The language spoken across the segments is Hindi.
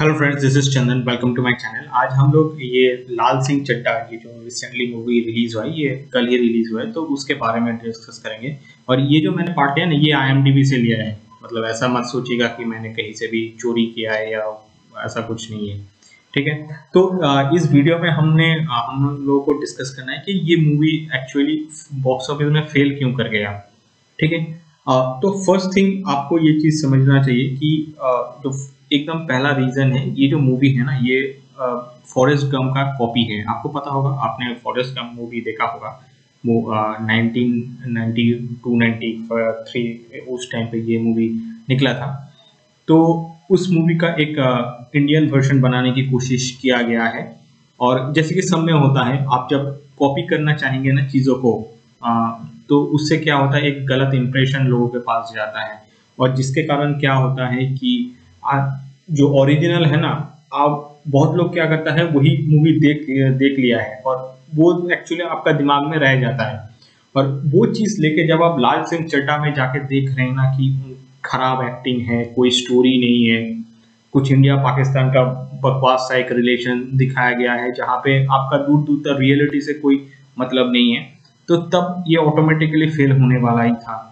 Hello friends, this is Chandan, welcome to my channel. आज हम लोग ये लाल सिंह चड्ढा की जो रिसेंटली मूवी रिलीज हुई, ये कल ही रिलीज हुआ है, तो उसके बारे में डिस्कस करेंगे। और ये जो मैंने पार्ट लिया ना, ये IMDb से लिया है, मतलब ऐसा मत सोचिएगा कि मैंने कहीं से भी चोरी किया है या ऐसा कुछ नहीं है, ठीक है। तो इस वीडियो में हम लोगों को डिस्कस करना है कि ये मूवी एक्चुअली बॉक्स ऑफिस में फेल क्यों कर गया, ठीक है। तो फर्स्ट थिंग आपको ये चीज़ समझना चाहिए कि जो एकदम पहला रीज़न है, ये जो मूवी है ना, ये फॉरेस्ट गम का कॉपी है। आपको पता होगा, आपने फॉरेस्ट गम मूवी देखा होगा, वो 1992-93 उस टाइम पे ये मूवी निकला था। तो उस मूवी का एक इंडियन वर्जन बनाने की कोशिश किया गया है। और जैसे कि सब में होता है, आप जब कॉपी करना चाहेंगे ना चीज़ों को, तो उससे क्या होता है, एक गलत इम्प्रेशन लोगों के पास जाता है। और जिसके कारण क्या होता है कि जो ओरिजिनल है ना, आप बहुत लोग क्या करता है, वही मूवी देख लिया है और वो एक्चुअली आपका दिमाग में रह जाता है। और वो चीज़ लेके जब आप लाल सिंह चड्ढा में जाके देख रहे हैं ना कि खराब एक्टिंग है, कोई स्टोरी नहीं है, कुछ इंडिया पाकिस्तान का बकवास सा एक रिलेशन दिखाया गया है, जहाँ पे आपका दूर दूर तक रियलिटी से कोई मतलब नहीं है, तो तब ये ऑटोमेटिकली फेल होने वाला ही था।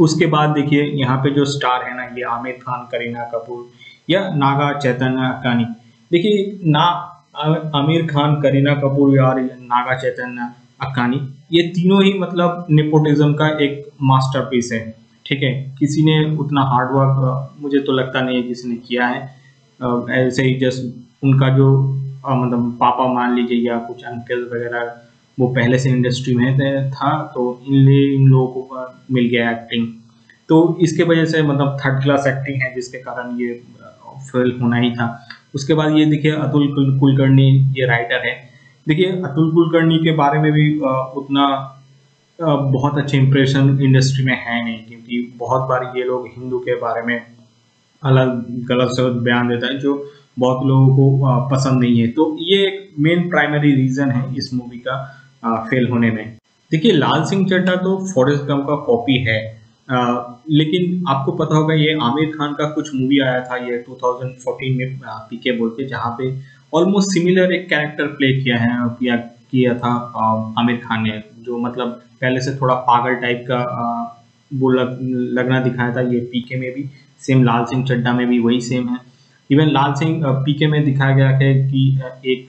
उसके बाद देखिए, यहाँ पे जो स्टार है ना, ये आमिर खान, करीना कपूर या नागा चैतन्य कानी। देखिए ना, आमिर खान, करीना कपूर या नागा चैतन्य अकानी, ये तीनों ही मतलब नेपोटिज्म का एक मास्टरपीस है, ठीक है। किसी ने उतना हार्डवर्क मुझे तो लगता नहीं है किसी ने किया है, ऐसे ही जस्ट उनका जो मतलब पापा मान लीजिए या कुछ अंकल वगैरह, वो पहले से इंडस्ट्री में था, तो इन लोगों को मिल गया एक्टिंग। तो इसके वजह से मतलब थर्ड क्लास एक्टिंग है, जिसके कारण ये फेल होना ही था। उसके बाद ये देखिए, अतुल कुलकर्णी ये राइटर है। देखिए अतुल कुलकर्णी के बारे में भी उतना बहुत अच्छे इंप्रेशन इंडस्ट्री में है नहीं, क्योंकि बहुत बार ये लोग हिंदू के बारे में अलग गलत सलत बयान देता है, जो बहुत लोगों को पसंद नहीं है। तो ये एक मेन प्राइमरी रीज़न है इस मूवी का फेल होने में। देखिए लाल सिंह चड्ढा तो फॉरेस्ट गम का कॉपी है, लेकिन आपको पता होगा ये आमिर खान का कुछ मूवी आया था, ये 2014 में PK बोल के, जहाँ पे ऑलमोस्ट सिमिलर एक कैरेक्टर प्ले किया था आमिर खान ने, जो मतलब पहले से थोड़ा पागल टाइप का वो लगना दिखाया था। ये PK में भी सेम, लाल सिंह चड्ढा में भी वही सेम है। इवन लाल सिंह PK में दिखाया गया है कि एक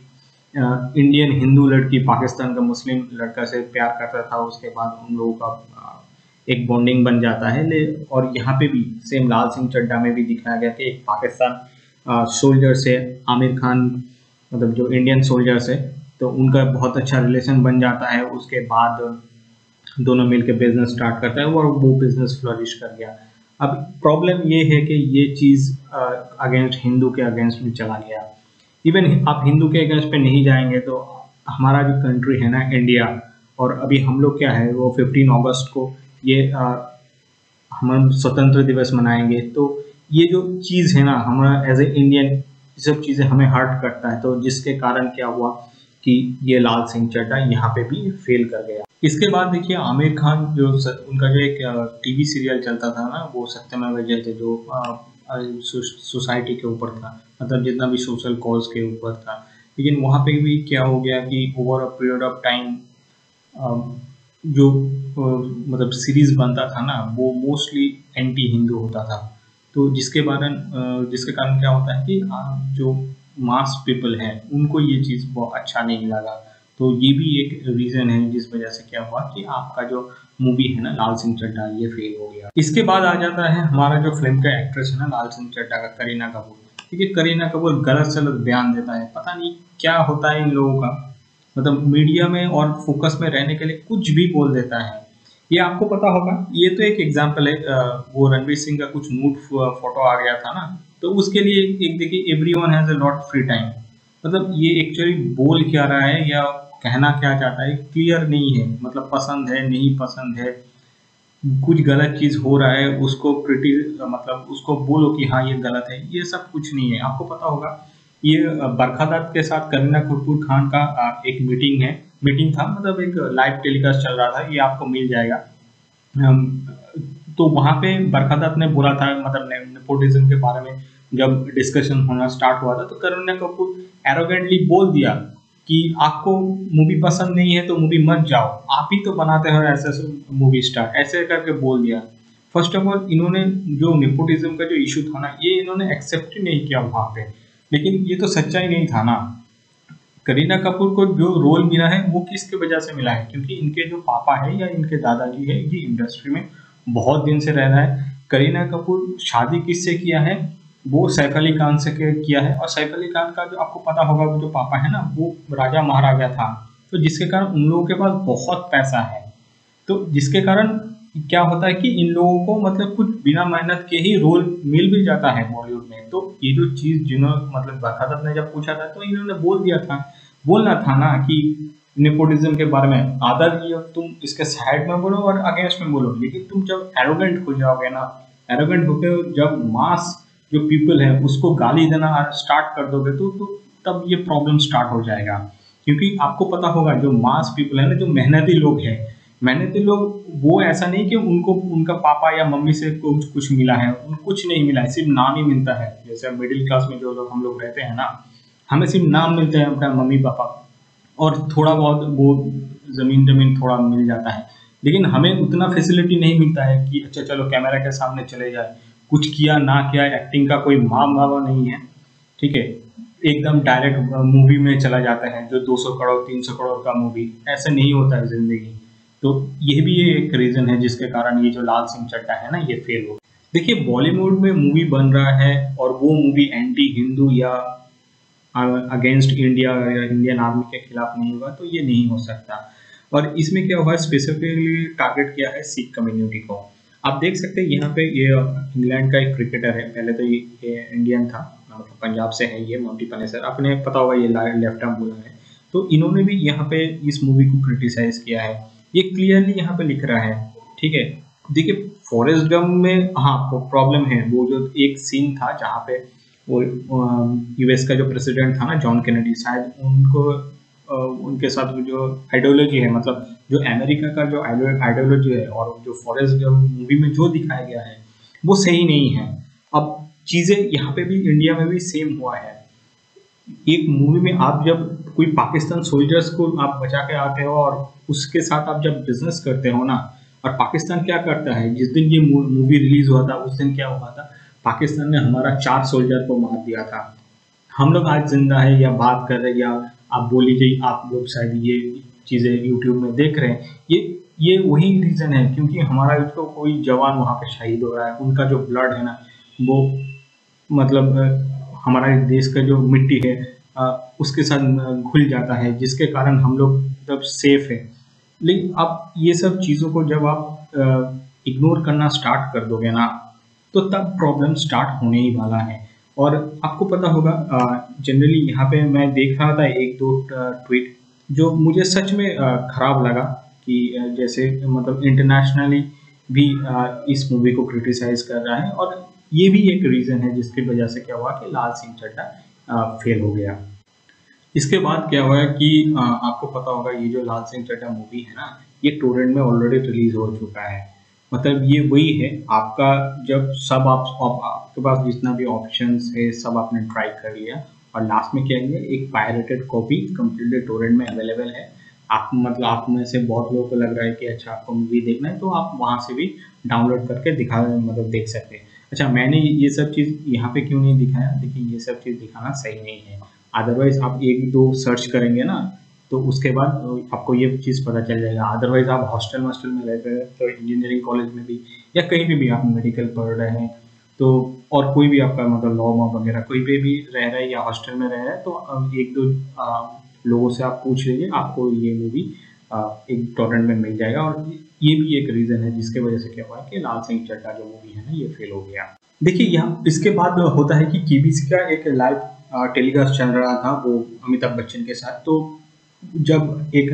इंडियन हिंदू लड़की पाकिस्तान का मुस्लिम लड़का से प्यार करता था, उसके बाद उन लोगों का एक बॉन्डिंग बन जाता है। और यहाँ पे भी सेम लाल सिंह चड्ढा में भी दिखाया गया कि एक पाकिस्तान सोल्जर से आमिर खान, मतलब जो इंडियन सोल्जर से, तो उनका बहुत अच्छा रिलेशन बन जाता है। उसके बाद दोनों मिलकर बिजनेस स्टार्ट करता है और वो बिजनेस फ्लरिश कर गया। अब प्रॉब्लम ये है कि ये चीज़ अगेंस्ट हिंदू के अगेंस्ट में चला गया। इवन आप हिंदू के अगेंस्ट पे नहीं जाएंगे तो हमारा जो कंट्री है ना, इंडिया, और अभी हम लोग क्या है, वो 15 अगस्त को ये हम स्वतंत्र दिवस मनाएंगे, तो ये जो चीज़ है ना, हमारा एज ए इंडियन, ये सब चीज़ें हमें हर्ट करता है। तो जिसके कारण क्या हुआ कि ये लाल सिंह चड्ढा यहाँ पे भी फेल कर गया। इसके बाद देखिए आमिर खान, जो उनका जो एक TV सीरियल चलता था ना, वो सत्यमेव जयते, जो सोसाइटी के ऊपर था, मतलब जितना भी सोशल कॉज के ऊपर था, लेकिन वहाँ पे भी क्या हो गया कि over a period of time जो मतलब सीरीज बनता था ना, वो मोस्टली एंटी हिंदू होता था। तो जिसके कारण क्या होता है कि जो मास पीपल है, उनको ये चीज़ बहुत अच्छा नहीं लगा। तो ये भी एक रीज़न है जिस वजह से क्या हुआ कि आपका जो मूवी है ना लाल सिंह चड्ढा, ये फेल हो गया। इसके बाद आ जाता है हमारा जो फिल्म का एक्ट्रेस है ना लाल सिंह चड्ढा का, करीना कपूर। ठीक है, करीना कपूर गलत सलत बयान देता है, पता नहीं क्या होता है इन लोगों का, मतलब मीडिया में और फोकस में रहने के लिए कुछ भी बोल देता है। ये आपको पता होगा, ये तो एक एग्जाम्पल है, वो रणवीर सिंह का कुछ मूड फोटो आ गया था ना, तो उसके लिए एक देखिए, everyone has a lot free time, मतलब ये एक्चुअली बोल क्या रहा है या कहना क्या चाहता है क्लियर नहीं है, मतलब पसंद है नहीं पसंद है, कुछ गलत चीज़ हो रहा है उसको मतलब उसको बोलो कि हाँ ये गलत है, ये सब कुछ नहीं है। आपको पता होगा ये बरखादात के साथ करीना कपूर खान का एक मीटिंग था, मतलब एक लाइव टेलीकास्ट चल रहा था, ये आपको मिल जाएगा। तो वहाँ पे बरखादात ने बोला था, मतलब नेपोटिज्म के बारे में जब डिस्कशन होना स्टार्ट हुआ था तो करीना कपूर एरोगेंटली बोल दिया कि आपको मूवी पसंद नहीं है तो मूवी मत जाओ, आप ही तो बनाते हो ऐसे मूवी स्टार, ऐसे करके बोल दिया। फर्स्ट ऑफ ऑल इन्होंने जो नेपोटिज्म का जो इशू था ना, ये इन्होंने एक्सेप्ट ही नहीं किया वहाँ पे, लेकिन ये तो सच्चाई नहीं था ना। करीना कपूर को जो रोल मिला है वो किसके वजह से मिला है, क्योंकि इनके जो पापा है या इनके दादाजी है ये इंडस्ट्री में बहुत दिन से रह रहा है। करीना कपूर शादी किससे किया है, वो सैफ अली खान से किया है, और सैफ अली खान का जो आपको पता होगा वो जो पापा है ना वो राजा महाराजा था, तो जिसके कारण उन लोगों के पास बहुत पैसा है, तो जिसके कारण क्या होता है कि इन लोगों को मतलब कुछ बिना मेहनत के ही रोल मिल भी जाता है बॉलीवुड में। तो ये जो चीज़ जिन्होंने मतलब बरकत ने जब पूछा था तो इन्होंने बोल दिया था, बोलना था ना कि नेपोटिज्म के बारे में आदर ये तुम इसके साइड में बोलो और अगेंस्ट में बोलो, लेकिन तुम जब एरोगेंट हो जाओगे ना, एरोगेंट होकर जब मास जो पीपल है उसको गाली देना स्टार्ट कर दोगे तो तब ये प्रॉब्लम स्टार्ट हो जाएगा। क्योंकि आपको पता होगा जो मास पीपल है ना, जो मेहनती लोग हैं, मेहनती लोग वो ऐसा नहीं कि उनको उनका पापा या मम्मी से कुछ मिला है, उनको कुछ नहीं मिला है, सिर्फ नाम ही मिलता है। जैसे मिडिल क्लास में जो लोग हम लोग रहते हैं ना, हमें सिर्फ नाम मिलते हैं अपना मम्मी पापा, और थोड़ा बहुत वो ज़मीन थोड़ा मिल जाता है, लेकिन हमें उतना फैसिलिटी नहीं मिलता है कि अच्छा चलो कैमरा के सामने चले जाए, कुछ किया ना किया एक्टिंग का कोई माम बाबा नहीं है, ठीक है, एकदम डायरेक्ट मूवी में चला जाता है जो 200 करोड़ 300 करोड़ का मूवी, ऐसे नहीं होता है ज़िंदगी। तो यह भी एक रीज़न है जिसके कारण ये जो लाल सिंह चड्ढा है ना ये फेल हो। देखिए बॉलीवुड में मूवी बन रहा है और वो मूवी एंटी हिंदू या अगेंस्ट इंडिया या इंडियन आर्मी के खिलाफ नहीं होगा तो ये नहीं हो सकता। और इसमें क्या हुआ, स्पेसिफिकली टारगेट किया है सिख कम्युनिटी को। आप देख सकते हैं यहाँ पे ये इंग्लैंड का एक क्रिकेटर है, पहले तो ये इंडियन था, मतलब पंजाब से है ये, माउंटी पनेसर, आपने पता होगा ये लेफ्ट आर्म बॉलर है, तो इन्होंने भी यहाँ पे इस मूवी को क्रिटिसाइज किया है, ये क्लियरली यहाँ पे लिख रहा है, ठीक है। देखिए फॉरेस्ट गम में हाँ प्रॉब्लम है, वो जो एक सीन था जहाँ पे वो यूएस का जो प्रेसिडेंट था ना जॉन कैनेडी, शायद उनको उनके साथ जो आइडियोलॉजी है, मतलब जो अमेरिका का जो आइडियोलॉजी है और जो फॉरेस्ट गम मूवी में जो दिखाया गया है वो सही नहीं है। अब चीज़ें यहाँ पे भी इंडिया में भी सेम हुआ है। एक मूवी में आप जब कोई पाकिस्तान सोल्जर्स को आप बचा के आते हो और उसके साथ आप जब बिजनेस करते हो ना, और पाकिस्तान क्या करता है, जिस दिन ये मूवी रिलीज हुआ था उस दिन क्या हुआ था, पाकिस्तान ने हमारा 4 सोल्जर को मार दिया था, हम लोग आज जिंदा है या बात कर रहे हैं या आप बोल लीजिए आप लोग शायद ये चीज़ें YouTube में देख रहे हैं, ये वही रीज़न है क्योंकि हमारा उसको कोई जवान वहाँ पे शहीद हो रहा है, उनका जो ब्लड है ना वो मतलब हमारा देश का जो मिट्टी है उसके साथ घुल जाता है, जिसके कारण हम लोग तब सेफ है। लेकिन आप ये सब चीज़ों को जब आप इग्नोर करना स्टार्ट कर दोगे ना तो तब प्रॉब्लम स्टार्ट होने ही वाला है। और आपको पता होगा जनरली यहाँ पे मैं देख रहा था 1-2 ट्वीट जो मुझे सच में ख़राब लगा कि जैसे मतलब इंटरनेशनली भी इस मूवी को क्रिटिसाइज़ कर रहा है, और ये भी एक रीज़न है जिसकी वजह से क्या हुआ कि लाल सिंह चड्ढा फेल हो गया। इसके बाद क्या हुआ कि आपको पता होगा ये जो लाल सिंह चड्ढा मूवी है ना ये टोरेंट में ऑलरेडी रिलीज़ हो चुका है, मतलब ये वही है आपका जब सब आपके पास जितना भी ऑप्शंस है सब आपने ट्राई कर लिया और लास्ट में क्या है एक पायरेटेड कॉपी कम्प्लीटली टोरेंट में अवेलेबल है। आप मतलब आप में से बहुत लोगों को लग रहा है कि अच्छा आपको मूवी देखना है तो आप वहाँ से भी डाउनलोड करके दिखा मतलब देख सकते हैं। अच्छा मैंने ये सब चीज़ यहाँ पे क्यों नहीं दिखाया, देखिए ये सब चीज़ दिखाना सही नहीं है, अदरवाइज आप 1-2 सर्च करेंगे ना तो उसके बाद आपको ये चीज़ पता चल जाएगा। अदरवाइज आप हॉस्टल वास्टल में रहते हैं तो इंजीनियरिंग कॉलेज में भी या कहीं पे भी आप मेडिकल पढ़ रहे हैं तो और कोई भी आपका मतलब लॉ वॉ वगैरह कोई पे भी रह रहा है या हॉस्टल में रह रहा है तो 1-2 लोगों से आप पूछ लीजिए, आपको ये मूवी एक टोरेंट में मिल जाएगा। और ये भी एक रीज़न है जिसके वजह से क्या हुआ कि लाल सिंह चड्ढा जो मूवी है ना ये फेल हो गया। देखिए यहाँ इसके बाद होता है कि केबीसी का एक लाइव टेलीकास्ट चल रहा था वो अमिताभ बच्चन के साथ, तो जब एक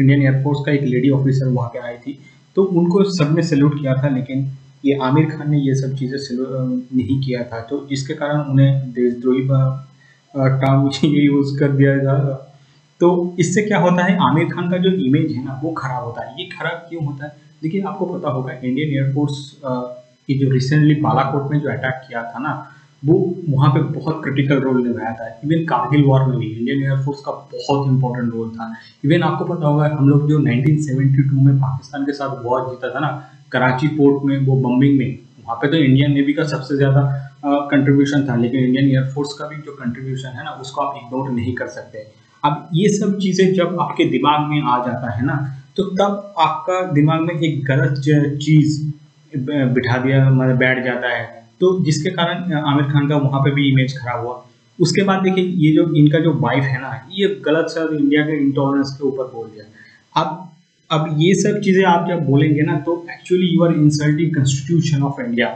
इंडियन एयरफोर्स का एक लेडी ऑफिसर वहाँ पे आई थी तो उनको सबने सैल्यूट किया था, लेकिन ये आमिर खान ने ये सब चीज़ें नहीं किया था तो इसके कारण उन्हें देशद्रोही टर्म ये यूज़ कर दिया था। तो इससे क्या होता है आमिर खान का जो इमेज है ना वो खराब होता है। ये खराब क्यों होता है, देखिए आपको पता होगा इंडियन एयरफोर्स कि जो रिसेंटली बालाकोट में जो अटैक किया था ना, वो वहाँ पे बहुत क्रिटिकल रोल निभाया था। इवन कारगिल वॉर में भी इंडियन एयरफोर्स का बहुत इंपॉर्टेंट रोल था। इवन आपको पता होगा हम लोग जो 1972 में पाकिस्तान के साथ वॉर जीता था ना कराची पोर्ट में, वो बम्बिंग में, वहाँ पे तो इंडियन नेवी का सबसे ज़्यादा कंट्रीब्यूशन था, लेकिन इंडियन एयरफोर्स का भी जो कंट्रीब्यूशन है ना उसको आप इग्नोर नहीं कर सकते। अब ये सब चीज़ें जब आपके दिमाग में आ जाता है ना, तो तब आपका दिमाग में एक गलत चीज़ बिठा दिया मतलब बैठ जाता है, तो जिसके कारण आमिर खान का वहाँ पे भी इमेज खराब हुआ। उसके बाद देखिए ये जो इनका जो वाइफ है ना, ये गलत शब्द इंडिया के इंटॉलरेंस के ऊपर बोल दिया। अब ये सब चीज़ें आप जब बोलेंगे ना, तो actually you are insulting constitution of India.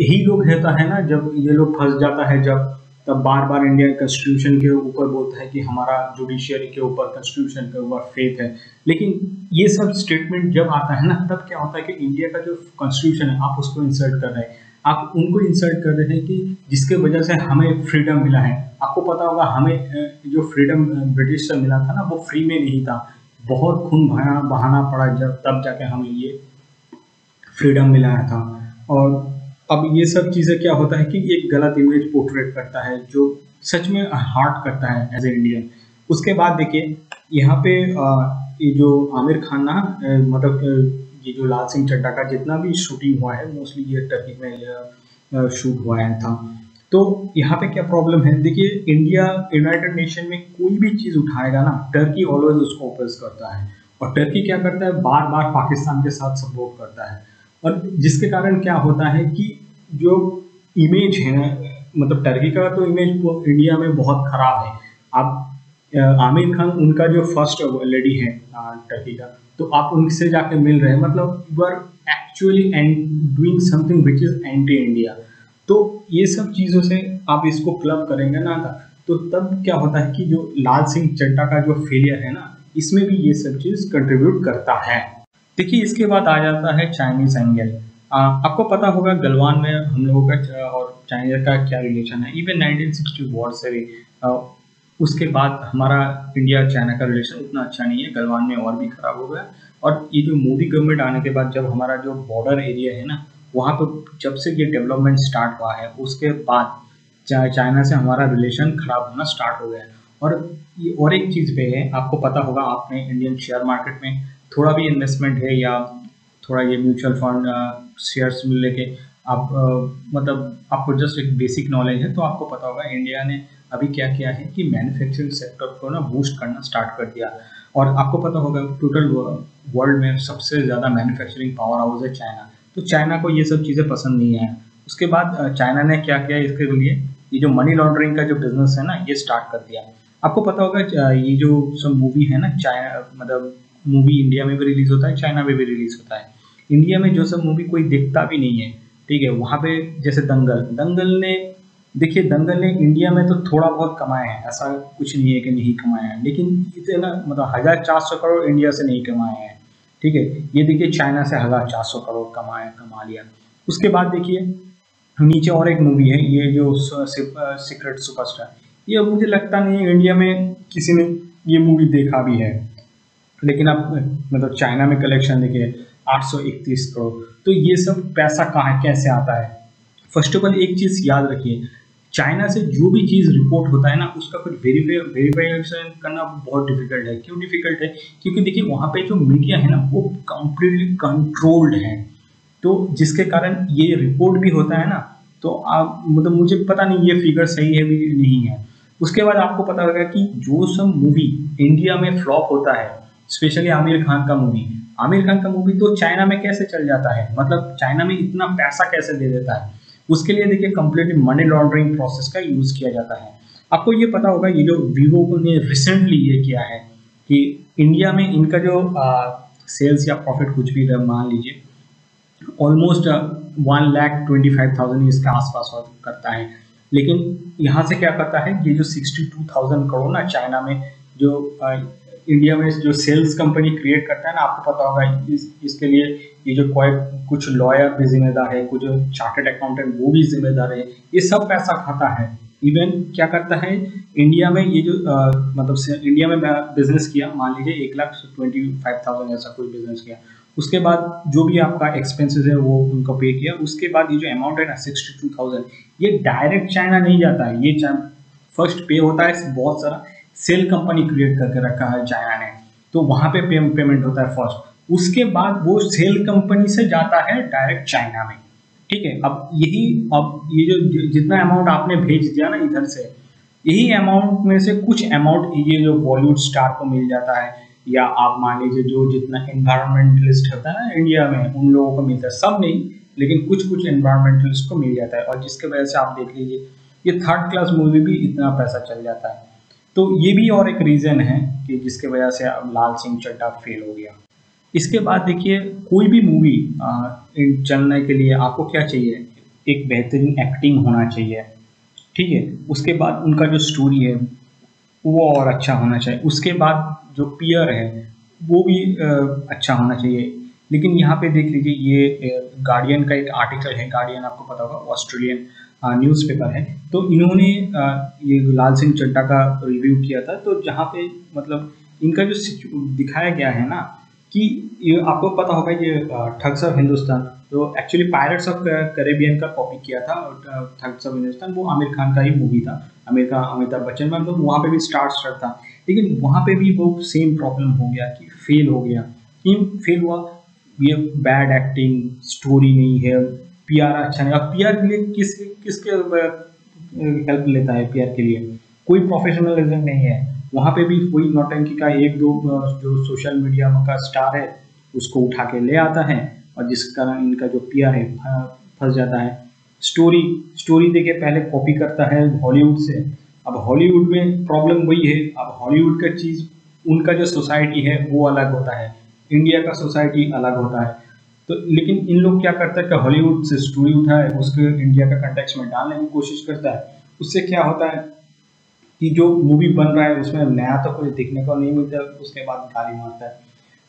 यही लोग रहता है ना, जब ये लोग फंस जाता है जब, तब बार बार इंडियन कॉन्स्टिट्यूशन के ऊपर बोलता है कि हमारा जुडिशियरी के ऊपर, कॉन्स्टिट्यूशन के ऊपर फेथ है। लेकिन ये सब स्टेटमेंट जब आता है ना, तब क्या होता है कि इंडिया का जो कॉन्स्टिट्यूशन है आप उसको इंसल्ट कर रहे हैं, आप उनको इंसल्ट कर रहे हैं कि जिसके वजह से हमें फ्रीडम मिला है। आपको पता होगा हमें जो फ्रीडम ब्रिटिश से मिला था ना, वो फ्री में नहीं था, बहुत खून बहाना पड़ा जब, तब जाके हमें ये फ्रीडम मिला था। और अब ये सब चीज़ें क्या होता है कि एक गलत इमेज पोर्ट्रेट करता है जो सच में हार्ट करता है एज ए इंडियन। उसके बाद देखिए यहाँ पे ये जो आमिर खान ना, मतलब ये जो लाल सिंह चड्ढा का जितना भी शूटिंग हुआ है मोस्टली ये टर्की में शूट हुआ है था। तो यहाँ पे क्या प्रॉब्लम है, देखिए इंडिया यूनाइटेड नेशन में कोई भी चीज़ उठाएगा ना, टर्की ऑलवेज उसको अपोज करता है, और टर्की क्या करता है बार बार पाकिस्तान के साथ सपोर्ट करता है। और जिसके कारण क्या होता है कि जो इमेज है ना, मतलब टर्की का तो इमेज इंडिया में बहुत ख़राब है। आप आमिर खान उनका जो फर्स्ट लेडी है टर्की का, तो आप उनसे जाके मिल रहे हैं, मतलब you are actually doing something which is anti India. तो ये सब चीज़ों से आप इसको क्लब करेंगे ना, तो तब क्या होता है कि जो लाल सिंह चड्ढा का जो फेलियर है ना, इसमें भी ये सब चीज़ कंट्रीब्यूट करता है। देखिए इसके बाद आ जाता है चाइनीज एंगल। आपको पता होगा गलवान में हम लोगों का और चाइना का क्या रिलेशन है, इवन 1960 वॉर से भी उसके बाद हमारा इंडिया चाइना का रिलेशन उतना अच्छा नहीं है, गलवान में और भी ख़राब हो गया। और ये जो मोदी गवर्नमेंट आने के बाद जब हमारा जो बॉर्डर एरिया है ना, वहाँ पर जब से ये डेवलपमेंट स्टार्ट हुआ है उसके बाद चाइना से हमारा रिलेशन ख़राब होना स्टार्ट हो गया। और एक चीज़ पे है, आपको पता होगा आपने इंडियन शेयर मार्केट में थोड़ा भी इन्वेस्टमेंट है या थोड़ा ये म्यूचुअल फंड शेयर्स में लेके आप मतलब आपको जस्ट एक बेसिक नॉलेज है, तो आपको पता होगा इंडिया ने अभी क्या किया है कि मैन्युफैक्चरिंग सेक्टर को ना बूस्ट करना स्टार्ट कर दिया। और आपको पता होगा टोटल वर्ल्ड में सबसे ज़्यादा मैन्युफैक्चरिंग पावर हाउस है चाइना, तो चाइना को ये सब चीज़ें पसंद नहीं है। उसके बाद चाइना ने क्या किया, इसके लिए ये जो मनी लॉन्ड्रिंग का जो बिजनेस है ना, ये स्टार्ट कर दिया। आपको पता होगा ये जो सब मूवी है ना, चाइना मतलब मूवी इंडिया में भी रिलीज़ होता है, चाइना में भी रिलीज़ होता है। इंडिया में जो सब मूवी कोई देखता भी नहीं है, ठीक है, वहाँ पे जैसे दंगल ने इंडिया में तो थोड़ा बहुत कमाया है, ऐसा कुछ नहीं है कि नहीं कमाया है, लेकिन इतना मतलब 1400 करोड़ इंडिया से नहीं कमाए हैं, ठीक है। ये देखिए चाइना से 1400 करोड़ कमा लिया। उसके बाद देखिए नीचे और एक मूवी है, ये जो सीक्रेट सुपरस्टार, ये मुझे लगता नहीं है इंडिया में किसी ने ये मूवी देखा भी है, लेकिन आप मतलब चाइना में कलेक्शन देखिए 831 करोड़। तो ये सब पैसा कहाँ कैसे आता है। फर्स्ट ऑफ ऑल एक चीज़ याद रखिए, चाइना से जो भी चीज़ रिपोर्ट होता है ना, उसका फिर वेरीफाइशन करना बहुत डिफिकल्ट है। क्यों डिफिकल्ट है, क्योंकि देखिए वहाँ पे जो मीडिया है ना, वो कम्प्लीटली कंट्रोल्ड है, तो जिसके कारण ये रिपोर्ट भी होता है ना, तो आप मतलब मुझे पता नहीं ये फिगर सही है भी नहीं है। उसके बाद आपको पता होगा कि जो सब मूवी इंडिया में फ्लॉप होता है, स्पेशली आमिर खान का मूवी तो चाइना में कैसे चल जाता है, मतलब चाइना में इतना पैसा कैसे दे देता है। उसके लिए देखिए कंप्लीटली मनी लॉन्ड्रिंग प्रोसेस का यूज़ किया जाता है। आपको ये पता होगा ये जो वीवो ने रिसेंटली ये किया है कि इंडिया में इनका जो सेल्स या प्रॉफिट कुछ भी मान लीजिए ऑलमोस्ट 1,25,000 इसके आसपास करता है, लेकिन यहाँ से क्या करता है ये जो 62,000 करोड़ ना चाइना में जो इंडिया में जो सेल्स कंपनी क्रिएट करता है ना, आपको पता होगा इसके लिए ये जो कुछ लॉयर भी जिम्मेदार है, कुछ चार्टर्ड अकाउंटेंट वो भी जिम्मेदार है, ये सब पैसा खाता है। इवन क्या करता है इंडिया में ये जो मतलब इंडिया में बिजनेस किया, मान लीजिए 1,25,000 ऐसा कोई बिजनेस किया, उसके बाद जो भी आपका एक्सपेंसेस है वो उनका पे किया। उसके बाद ये जो अमाउंट है ना 62,000 ये डायरेक्ट चाइना नहीं जाता है, ये फर्स्ट पे होता है। बहुत सारा सेल कंपनी क्रिएट करके रखा है चाइना ने, तो वहाँ पे पेमेंट होता है फर्स्ट, उसके बाद वो सेल कंपनी से जाता है डायरेक्ट चाइना में। ठीक है, अब ये जो जितना अमाउंट आपने भेज दिया ना इधर से, यही अमाउंट में से कुछ अमाउंट ये जो बॉलीवुड स्टार को मिल जाता है, या आप मान लीजिए जो जितना एनवायरमेंटलिस्ट होता है ना इंडिया में उन लोगों को मिलता है, सब नहीं लेकिन कुछ कुछ एनवायरमेंटलिस्ट को मिल जाता है, और जिसके वजह से आप देख लीजिए ये थर्ड क्लास मूवी भी इतना पैसा चल जाता है। तो ये भी और एक रीज़न है कि जिसके वजह से अब लाल सिंह चड्ढा फेल हो गया। इसके बाद देखिए, कोई भी मूवी चलने के लिए आपको क्या चाहिए, एक बेहतरीन एक्टिंग होना चाहिए, ठीक है। उसके बाद उनका जो स्टोरी है वो और अच्छा होना चाहिए, उसके बाद जो पीयर है वो भी अच्छा होना चाहिए। लेकिन यहाँ पे देख लीजिए, ये गार्डियन का एक आर्टिकल है, गार्डियन आपको पता होगा ऑस्ट्रेलियन न्यूज़पेपर है, तो इन्होंने ये लाल सिंह चड्ढा का रिव्यू किया था। तो जहाँ पे मतलब इनका जो दिखाया गया है ना कि ये आपको पता होगा ये ठग्स ऑफ हिंदुस्तान जो एक्चुअली पायरेट्स ऑफ कैरेबियन का कॉपी किया था, और ठग्स ऑफ हिंदुस्तान वो आमिर खान का ही मूवी था, आमिर खान अमिताभ बच्चन में, तो वहाँ पे भी स्टार था। लेकिन वहाँ पे भी वो सेम प्रॉब्लम हो गया कि फेल हो गया, टीम फेल हुआ, ये बैड एक्टिंग, स्टोरी नहीं है, पीआर अच्छा नहीं। अब पीआर के लिए किसके हेल्प लेता है, पीआर के लिए कोई प्रोफेशनलिज्म नहीं है, वहाँ पे भी कोई नौटंकी का एक दो जो सोशल मीडिया का स्टार है उसको उठा के ले आता है, और जिस कारण इनका जो पीआर है फंस जाता है। स्टोरी देके पहले कॉपी करता है हॉलीवुड से, अब हॉलीवुड में प्रॉब्लम वही है, अब हॉलीवुड का चीज़ उनका जो सोसाइटी है वो अलग होता है, इंडिया का सोसाइटी अलग होता है। तो लेकिन इन लोग क्या करता है कि हॉलीवुड से स्टोरी उठाए उसको इंडिया का कंटेक्स्ट में डालने की कोशिश करता है, उससे क्या होता है कि जो मूवी बन रहा है उसमें नया तो कुछ देखने को नहीं मिलता, उसके बाद गाली मारता है,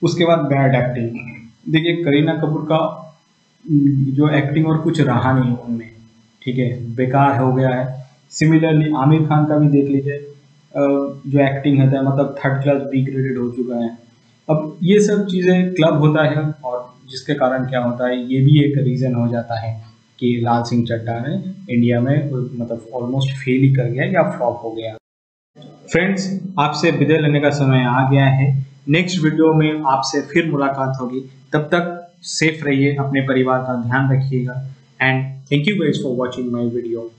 उसके बाद बैड एक्टिंग। देखिए करीना कपूर का जो एक्टिंग और कुछ रहा नहीं उनमें, ठीक है, बेकार हो गया है। सिमिलरली आमिर खान का भी देख लीजिए, जो एक्टिंग होता है मतलब थर्ड क्लास बी ग्रेडेड हो चुका है। अब ये सब चीज़ें क्लब होता है, और जिसके कारण क्या होता है, ये भी एक रीज़न हो जाता है कि लाल सिंह चड्ढा ने इंडिया में मतलब ऑलमोस्ट फेल ही कर गया या फ्लॉप हो गया। फ्रेंड्स, आपसे विदा लेने का समय आ गया है, नेक्स्ट वीडियो में आपसे फिर मुलाकात होगी। तब तक सेफ रहिए, अपने परिवार का ध्यान रखिएगा, and thank you guys for watching my video.